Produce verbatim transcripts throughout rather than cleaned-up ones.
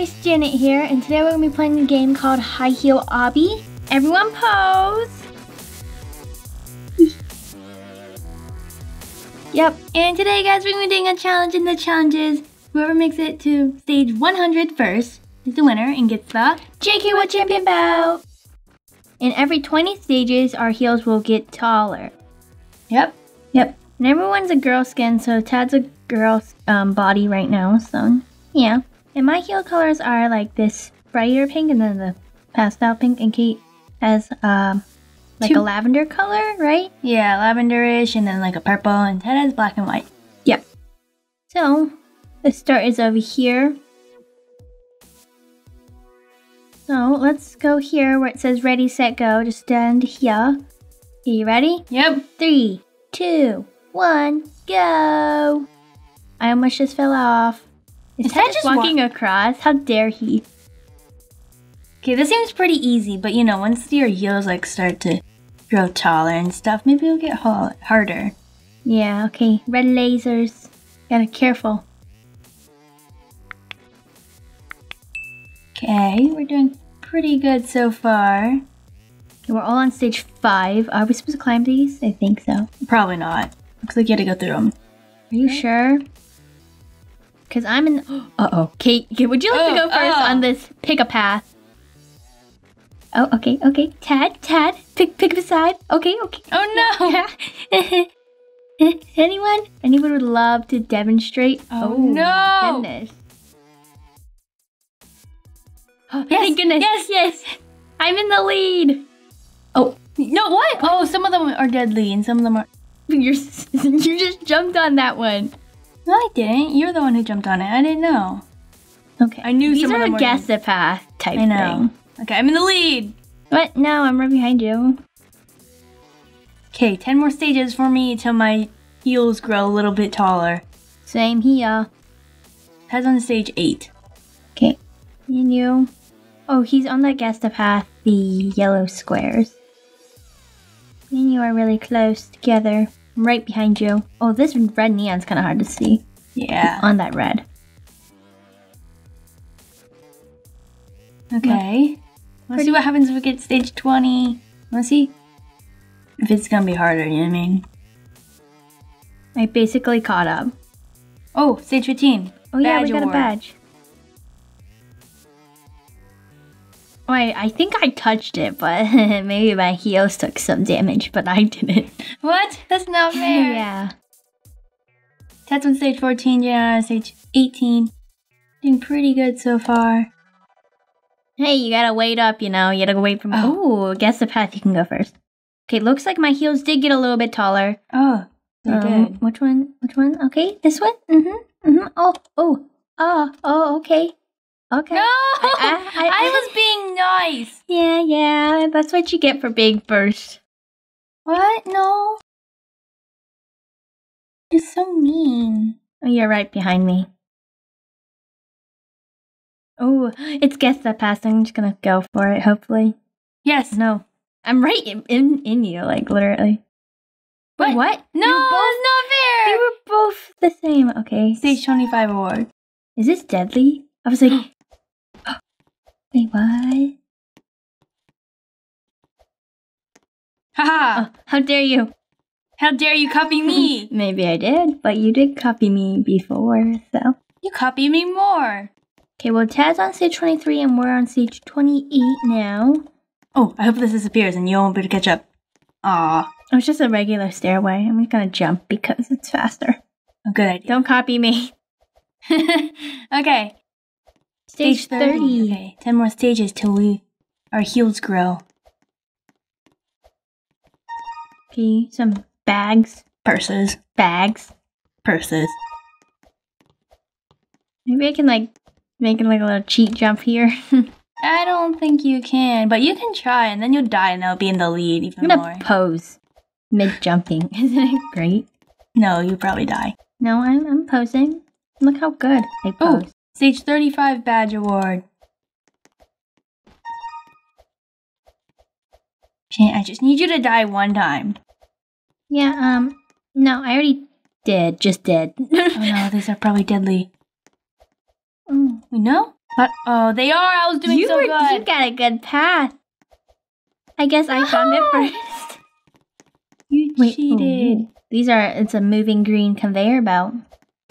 guys, Janet here, and today we're going to be playing a game called High Heel Obby. Everyone pose! Yep, and today guys we're going to be doing a challenge, and the challenge is whoever makes it to stage one hundred first is the winner and gets the J K World Champion Bow! And every twenty stages our heels will get taller. Yep, yep. And everyone's a girl skin, so Tad's a girl's um, body right now, so yeah. And my heel colors are like this brighter pink and then the pastel pink, and Kate has um, like Two. a lavender color, right? Yeah, lavenderish, and then like a purple, and Tad has black and white. Yep. So, the start is over here. So, let's go here where it says ready, set, go. Just stand here. Are you ready? Yep. Three, two, one, go! I almost just fell off. Is, Is Tad just walking walk across? How dare he? Okay, this seems pretty easy, but you know, once your heels like start to grow taller and stuff, maybe it'll get harder. Yeah, okay. Red lasers. Gotta be careful. Okay, we're doing pretty good so far. We're all on stage five. Are we supposed to climb these? I think so. Probably not. Looks like you had to go through them. Are you okay? Sure? Because I'm in... Uh-oh. Kate, would you like oh, to go first oh. on this? Pick a path. Oh, okay, okay. Tad, Tad, pick pick up a side. Okay, okay. Oh, no. Anyone? Anyone would love to demonstrate? Oh, oh no. My goodness. Oh, yes, thank goodness. Yes, yes. I'm in the lead. Oh, no, what? Oh, some of them are deadly and some of them are... You're, you just jumped on that one. No, I didn't. You're the one who jumped on it. I didn't know. Okay. I knew These some of them were... These are guess the path type I know. Thing. Okay, I'm in the lead. What? No, I'm right behind you. Okay, ten more stages for me till my heels grow a little bit taller. Same here. Tad's on stage eight. Okay. And you. Oh, he's on that guess the path, the yellow squares. And you are really close together. I'm right behind you. Oh, this red neon's kind of hard to see. Yeah. It's on that red. Okay. Let's see what happens if we get stage twenty. Let's see if it's gonna be harder, you know what I mean? I basically caught up. Oh, stage fifteen. Oh, yeah, we got a badge. Wait, I think I touched it, but maybe my heels took some damage, but I didn't. What? That's not fair. Yeah. Tad's on stage fourteen, Jana on stage eighteen. Doing pretty good so far. Hey, you gotta wait up, you know. You gotta wait for me. Oh, guess the path. You can go first. Okay, looks like my heels did get a little bit taller. Oh, they um, did. Which one? Which one? Okay, this one? Mm-hmm. Mm-hmm. Oh, oh, oh, oh, okay. Okay. No! I, I, I, I was being nice! Yeah, yeah, that's what you get for being first. What? No. You're so mean. Oh, you're right behind me. Oh, it's guess that pass. I'm just gonna go for it, hopefully. Yes. No. I'm right in, in, in you, like, literally. What? What? No, it's not fair! They were both the same. Okay. Stage twenty-five award. Is this deadly? I was like... Wait, what? Haha! Oh, how dare you? How dare you copy me? Maybe I did, but you did copy me before, so... You copy me more! Okay, well, Tad's on stage twenty-three and we're on stage twenty-eight now. Oh, I hope this disappears and you won't be able to catch up. Aww. It's just a regular stairway. I'm just gonna jump because it's faster. Oh, good idea. Don't copy me. Okay. Stage, stage thirty. thirty. Okay, ten more stages till we our heels grow. Okay, some bags. Purses. Bags. Purses. Maybe I can like make like a little cheat jump here. I don't think you can, but you can try and then you'll die and I'll be in the lead even I'm gonna more. Pose mid jumping. Isn't it great? No, you probably die. No, I'm I'm posing. Look how good I pose. Ooh. Stage thirty-five badge award. I just need you to die one time. Yeah, um, no, I already did, just did. Oh no, these are probably deadly. Mm. You know? Uh oh, they are. I was doing you so were, good. You got a good path. I guess I found it first. You cheated. Wait, oh. These are, it's a moving green conveyor belt.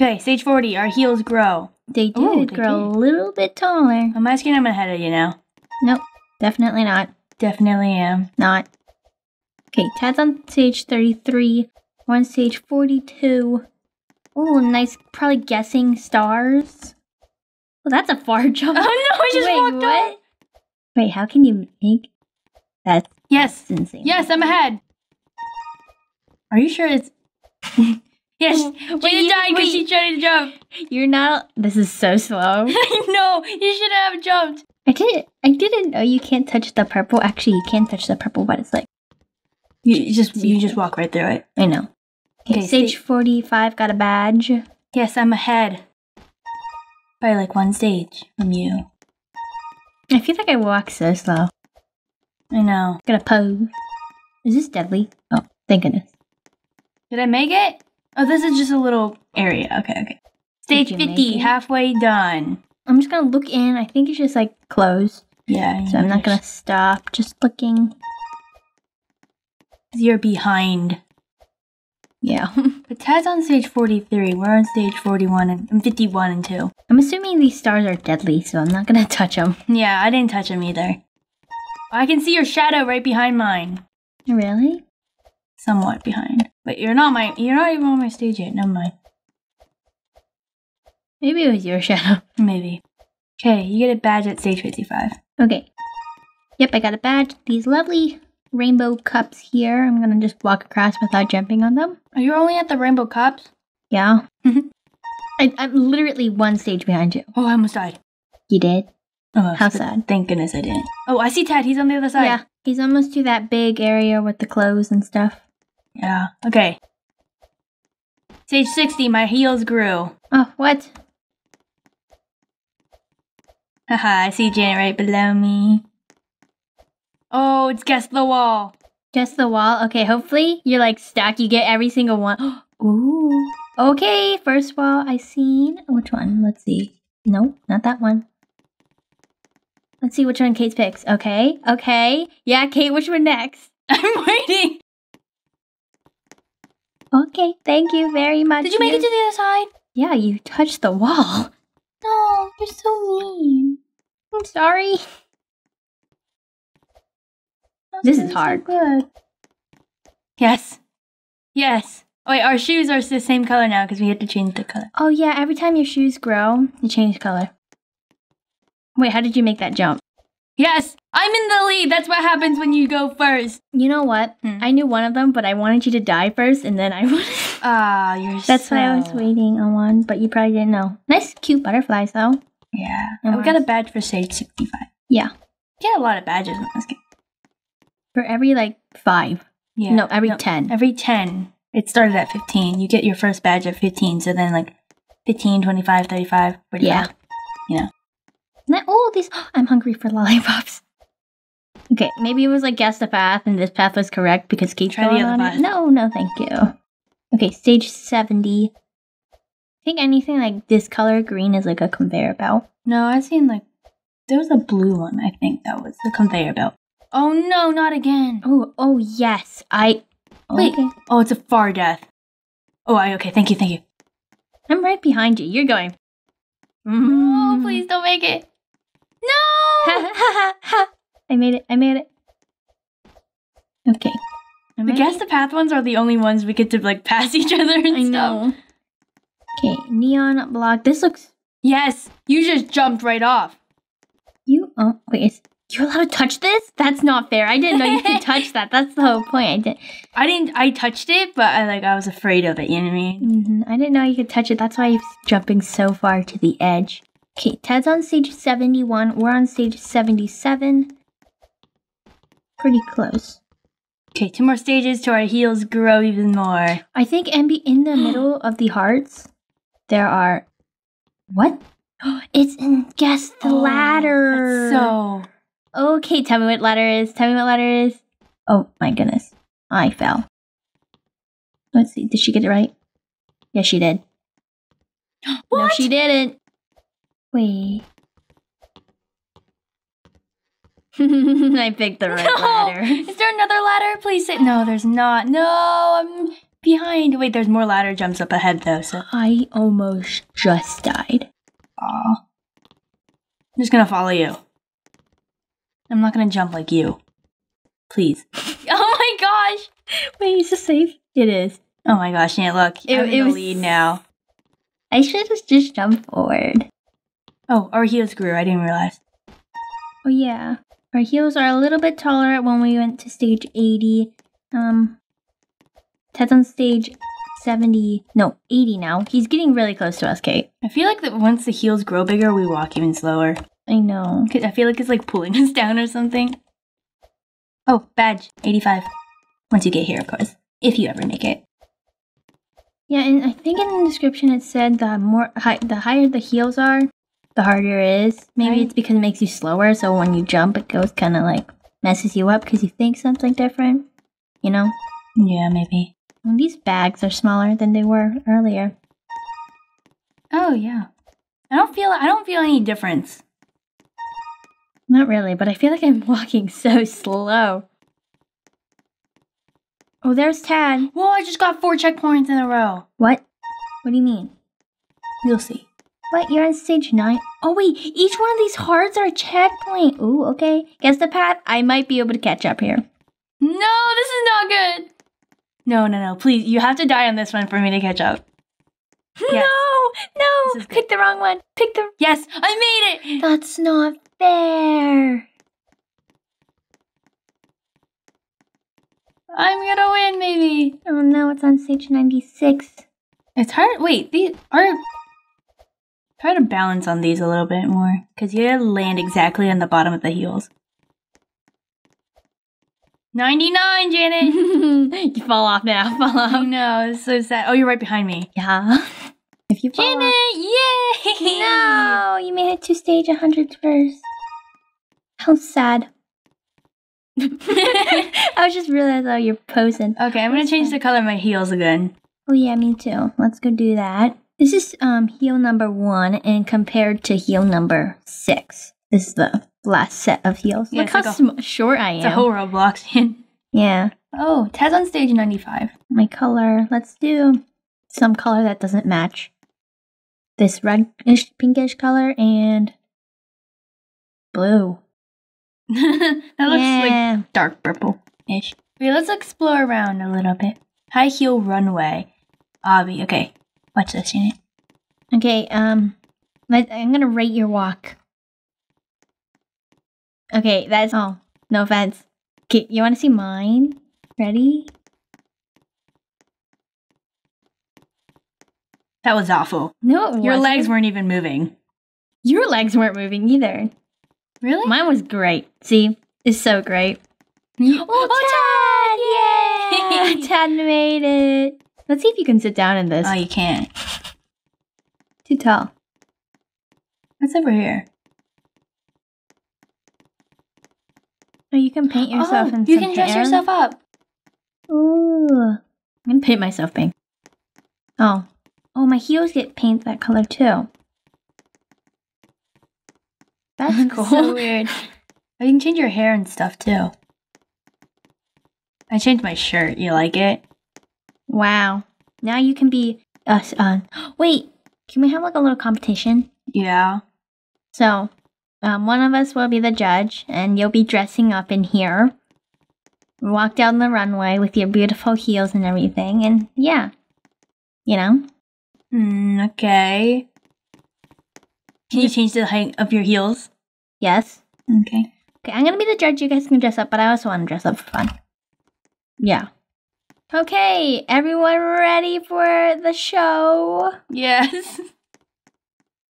Okay, stage forty, our heels grow. They did Ooh, they grow did. a little bit taller. I'm asking I'm ahead of you now. Nope, definitely not. Definitely am. Not. Okay, Tad's on stage thirty-three. We're on stage forty-two. Ooh, nice, probably guessing stars. Well, that's a far jump. Oh no, I just Wait, walked what? Up. Wait, how can you make that? Yes. That's insane. Yes, I'm ahead. Are you sure it's... Yes, we didn't die because she tried to jump. You're not... This is so slow. No, you should have jumped. I didn't I didn't know you can't touch the purple. Actually, you can touch the purple, but it's like... You, you just you just walk right through it. I know. Okay, okay stage forty-five got a badge. Yes, I'm ahead. By like one stage from you. I feel like I walk so slow. I know. Gonna pose. Is this deadly? Oh, thank goodness. Did I make it? Oh, this is just a little area. Okay, okay. Stage fifty, halfway done. I'm just gonna look in. I think it's just like closed. Yeah. So I'm not gonna stop. Just looking. You're behind. Yeah. But Tad's on stage forty-three. We're on stage forty-one and, and fifty-one and two. I'm assuming these stars are deadly, so I'm not gonna touch them. Yeah, I didn't touch them either. I can see your shadow right behind mine. Really? Somewhat behind. But you're not my. You're not even on my stage yet. Never mind. Maybe it was your shadow. Maybe. Okay, you get a badge at stage fifty-five. Okay. Yep, I got a badge. These lovely rainbow cups here. I'm gonna just walk across without jumping on them. Are you only at the rainbow cups? Yeah. I, I'm literally one stage behind you. Oh, I almost died. You did? Oh, how sad. Thank goodness I didn't. Oh, I see Tad. He's on the other side. Yeah, he's almost to that big area with the clothes and stuff. Yeah, okay. Stage sixty, my heels grew. Oh, what? Haha, I see Janet right below me. Oh, it's guess the wall. Guess the wall? Okay, hopefully you're like stuck. You get every single one. Ooh. Okay, first wall I seen. Which one? Let's see. Nope, not that one. Let's see which one Kate picks. Okay, okay. Yeah, Kate, which one next? I'm waiting. Okay, thank you very much. Did you make it to the other side? Yeah, you touched the wall. No, you're so mean. I'm sorry. This is hard. So good. Yes. Yes. Oh, wait, our shoes are the same color now because we had to change the color. Oh, yeah, every time your shoes grow, you change color. Wait, how did you make that jump? Yes, I'm in the lead. That's what happens when you go first. You know what? Hmm. I knew one of them, but I wanted you to die first, and then I would. Ah, you're so... That's why I was waiting on one, but you probably didn't know. Nice, cute butterflies, though. Yeah. And we got a badge for stage sixty-five. Yeah. You get a lot of badges in this game. For every, like, five. Yeah. No, every no, ten. Every ten. It started at fifteen. You get your first badge at fifteen, so then, like, fifteen, twenty-five, thirty-five, forty-five. Yeah. You know. Oh, these! Oh, I'm hungry for lollipops. Okay, maybe it was like guess the path, and this path was correct because Kate tried the other path. No, no, thank you. Okay, stage seventy. I think anything like this color green is like a conveyor belt. No, I've seen like there was a blue one. I think that was the conveyor belt. Oh no, not again! Oh, oh yes, I. Oh, Wait. Okay. Oh, it's a far death. Oh, I okay. Thank you, thank you. I'm right behind you. You're going. Mm. Oh, please don't make it. No! I made it. I made it. Okay. I, I guess it. The path ones are the only ones we get to like pass each other and I stuff. Know. Okay, neon block. This looks... Yes! You just jumped right off. You... Oh, wait. Is, you're allowed to touch this? That's not fair. I didn't know you could touch that. That's the whole point. I didn't... I didn't... I touched it, but I like I was afraid of it. You know what I mean? Mm-hmm. I didn't know you could touch it. That's why you're jumping so far to the edge. Okay, Tad's on stage seventy-one, we're on stage seventy-seven. Pretty close. Okay, two more stages till our heels grow even more. I think M B in the middle of the hearts, there are... What? It's in guess the oh, ladder. So... Okay, tell me what ladder is, tell me what ladder is. Oh my goodness, I fell. Let's see, did she get it right? Yes, she did. What? No, she didn't. Wait, I picked the right no! ladder. Is there another ladder? Please sit. No, there's not. No, I'm behind. Wait, there's more ladder jumps up ahead, though, so I almost just died. Aw. I'm just gonna follow you. I'm not gonna jump like you. Please. Oh my gosh! Wait, is this safe? It is. Oh my gosh, Nate, look. It, I'm in it the was... lead now. I should have just jumped forward. Oh, our heels grew. I didn't realize. Oh, yeah. Our heels are a little bit taller when we went to stage eighty. Um, Ted's on stage seventy. No, eighty now. He's getting really close to us, Kate. I feel like that once the heels grow bigger, we walk even slower. I know. I feel like it's like pulling us down or something. Oh, badge. eighty-five. Once you get here, of course. If you ever make it. Yeah, and I think in the description it said the more hi the higher the heels are, the harder it is. Maybe right. It's because it makes you slower, so when you jump, it goes kind of like messes you up because you think something different, you know? Yeah, maybe. And these bags are smaller than they were earlier. Oh yeah, I don't feel I don't feel any difference. Not really, but I feel like I'm walking so slow. Oh, there's Tad. Whoa, I just got four checkpoints in a row. What? What do you mean? You'll see. What? You're on stage nine? Oh, wait. Each one of these hearts are a checkpoint. Ooh, okay. Guess the path. I might be able to catch up here. No, this is not good. No, no, no. Please, you have to die on this one for me to catch up. Yes. No, no. Pick the wrong one. Pick the... Yes, I made it. That's not fair. I'm gonna win, maybe. Oh no, it's on stage ninety-six. It's hard. Wait, these are. Try to balance on these a little bit more, because you gotta land exactly on the bottom of the heels. ninety-nine, Janet. You fall off now. Fall off. I know. It's so sad. Oh, you're right behind me. Yeah. If you fall Janet, off. Yay! No, you made it to stage one hundred first. How sad. I was just realizing how you're posing. Okay, I'm gonna change the color of my heels again. Oh yeah, me too. Let's go do that. This is um heel number one, and compared to heel number six, this is the last set of heels. Yeah, look how like a, short I am. It's a whole Roblox in. Yeah. Oh, Ted's on stage ninety-five. My color. Let's do some color that doesn't match. This reddish, pinkish color and blue. That looks yeah. like dark purple-ish. Okay, let's explore around a little bit. High heel runway. Obby. Okay, watch this, Janet. Okay, um, let, I'm gonna rate your walk. Okay, that's all. Oh, no offense. Okay, you wanna see mine? Ready? That was awful. No, it wasn't. Your legs weren't even moving. Your legs weren't moving either. Really? Mine was great. See? It's so great. Oh, oh Tad! Tad! Yay! Tad made it. Let's see if you can sit down in this. Oh, you can't. Too tall. What's over here? Oh, you can paint yourself oh, in you some you can dress hair. Yourself up. Ooh. I'm going to paint myself pink. Oh. Oh, my heels get paint that color, too. That's cool. So weird. Oh, you can change your hair and stuff too. I changed my shirt. You like it? Wow. Now you can be us on. Wait, can we have like a little competition? Yeah. So, um, one of us will be the judge, and you'll be dressing up in here. Walk down the runway with your beautiful heels and everything, and yeah, you know. Mm, okay. Can you change the height of your heels? Yes. Okay. Okay, I'm gonna be the judge. You guys can dress up, but I also want to dress up for fun. Yeah. Okay, everyone ready for the show? Yes.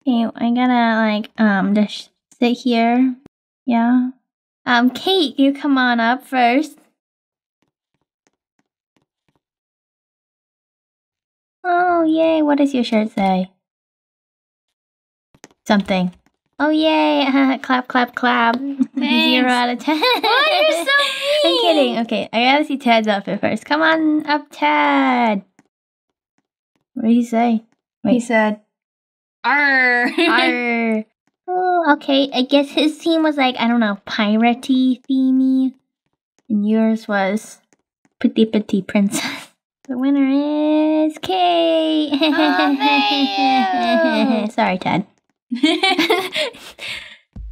Okay, I'm gonna like um just sit here. Yeah. Um, Kate, you come on up first. Oh yay! What does your shirt say? Something. Oh, yay. Uh, clap, clap, clap. Thanks. Zero out of ten. What? You're so mean. I'm kidding. Okay, I gotta see Tad's outfit first. Come on up, Tad. What did he say? Wait. He said, arr. Arr. Oh, okay. I guess his theme was like, I don't know, piratey themey. And yours was pretty pretty princess. The winner is Kate. Oh, sorry, Ted.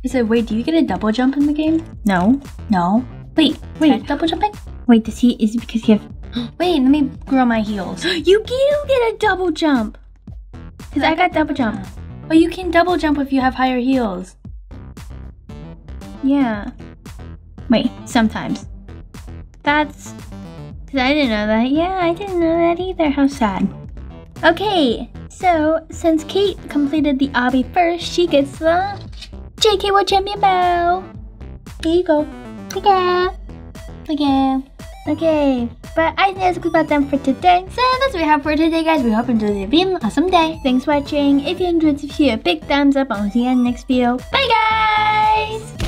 So wait, do you get a double jump in the game? No. No. Wait, wait. Ted's double jumping? Wait, does he? Is it because you have? Wait, let me grow my heels. You do get a double jump. Cause I got double jump. Oh, you can double jump if you have higher heels. Yeah. Wait, sometimes. That's. Cause I didn't know that. Yeah, I didn't know that either. How sad. Okay, so since Kate completed the obby first, she gets the J K World Champion Bow. Here you go. Okay. Okay. Okay. But I think that's about them for today. So that's what we have for today, guys. We hope you enjoyed the video. Awesome day. Thanks for watching. If you enjoyed this video, big thumbs up. I'll see you in the next video. Bye, guys.